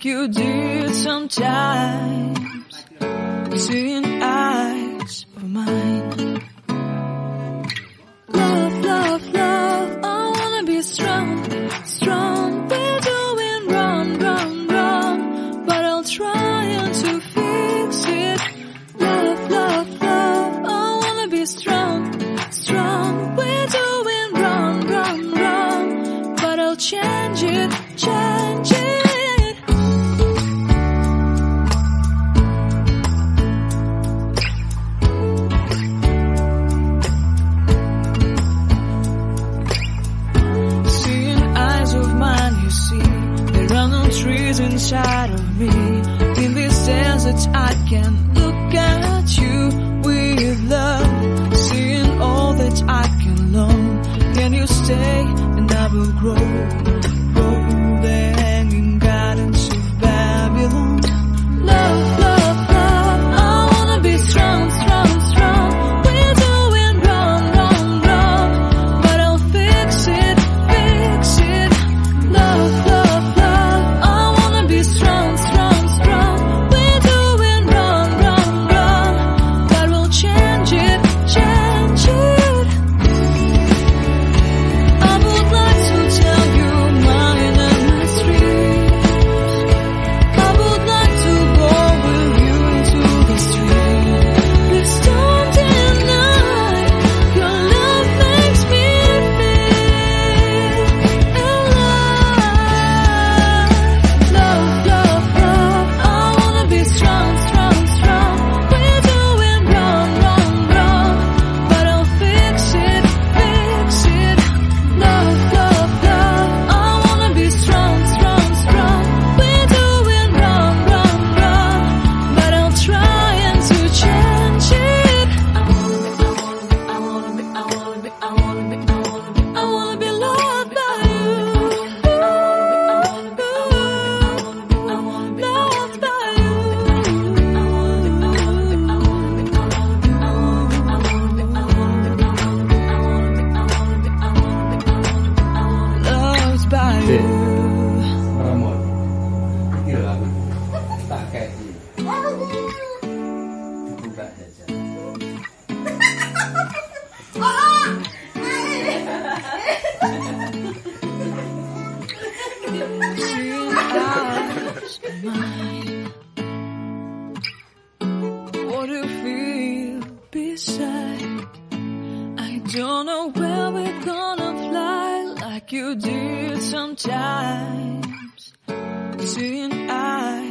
like you did sometimes, seeing eyes of mine. Love, love, love, I wanna be strong, strong. We're doing wrong, wrong, wrong, but I'll try and to fix it. Love, love, love, I wanna be strong, strong. We're doing wrong, wrong, wrong, but I'll change it, change it. Trees inside of me, in this desert I can look at you with love, seeing all that I can learn. Can you stay and I will grow, grow there hanging gardens of Babylon. Love, love, love, I wanna be strong, strong, strong. We're doing wrong, wrong, wrong, but I'll fix it, fix it. Love, love, strong, strong, strong. We're doing wrong, wrong, wrong, but we'll change it, change it. I would like to tell you mine and my streets. I would like to go with you to the street. Please don't deny your love makes me feel alive. Love, strong, strong, strong. We're doing wrong, wrong, wrong, but I'll fix it, fix it. Love, love, love, I wanna be strong, strong, strong. We're doing wrong, wrong, wrong, but I'll try and to change it. I wanna be, I wanna be, I wanna be, I wanna be, I wanna be loved by you, loved by you. Pakai di buka saja. What do you feel beside? I don't know where we're gonna fly like you did sometimes. Seeing eyes.